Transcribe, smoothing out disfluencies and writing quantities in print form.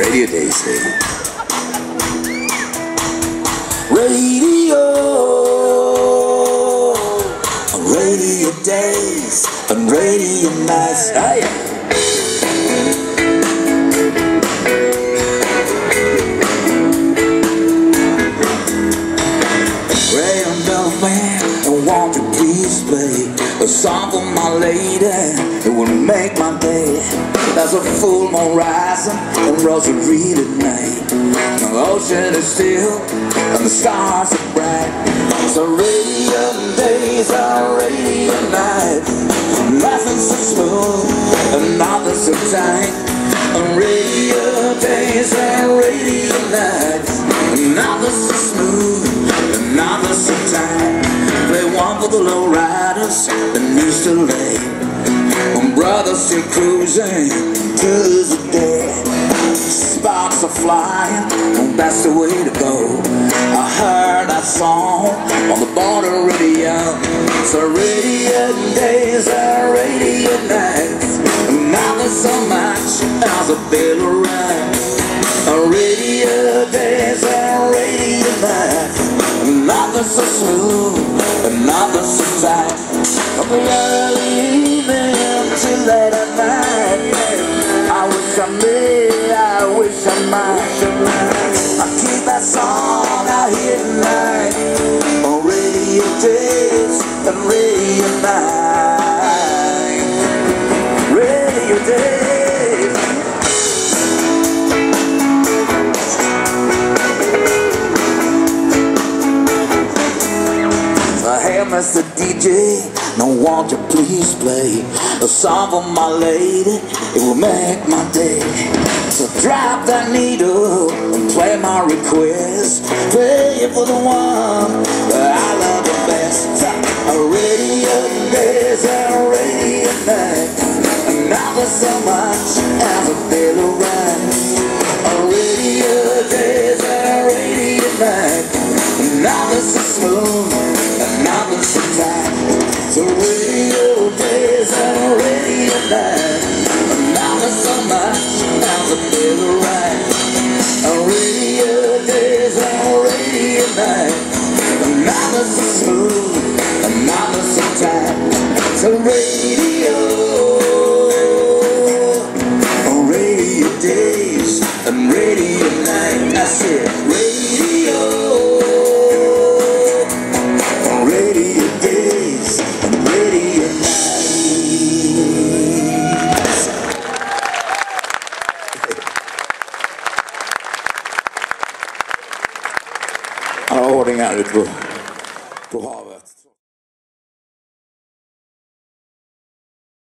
Radio Days, baby. Radio, on radio days, on radio nights. A song for my lady, it would make my day. As a full moon rising and rosary tonight, the ocean is still and the stars are bright. So radio days are radio night. Nothing's so smooth and nothing's so tight. Radio days are radio night. Nothing's so smooth and nothing's so tight. Play one for the low ride. And used to lay on brothers still cruising to the day. Sparks are flying, and that's the way to go. I heard that song on the border radio. So radio days are radio nights, and now there's so much as a bit of rhyme. Radio days are radio nights, and now there's so smooth, and now there's so tight. From the early evening till late at night, I wish I may, I wish I might. I keep that song out here tonight, on radio days and radio night. Radio days. Hey, Mr. DJ, now won't you please play a song for my lady? It will make my day. So drop that needle and play my request. Play it for the one that I love the best. Radio days and radio nights, and I love so much as a little rhyme. Radio days and radio nights, and I love so smooth. So radio days and radio nights, and now there's so much, now's a little right. Radio days and radio nights, and now there's so smooth, and now there's so tight. So radio, radio days and radio nights, I said radio. I'm holding out it to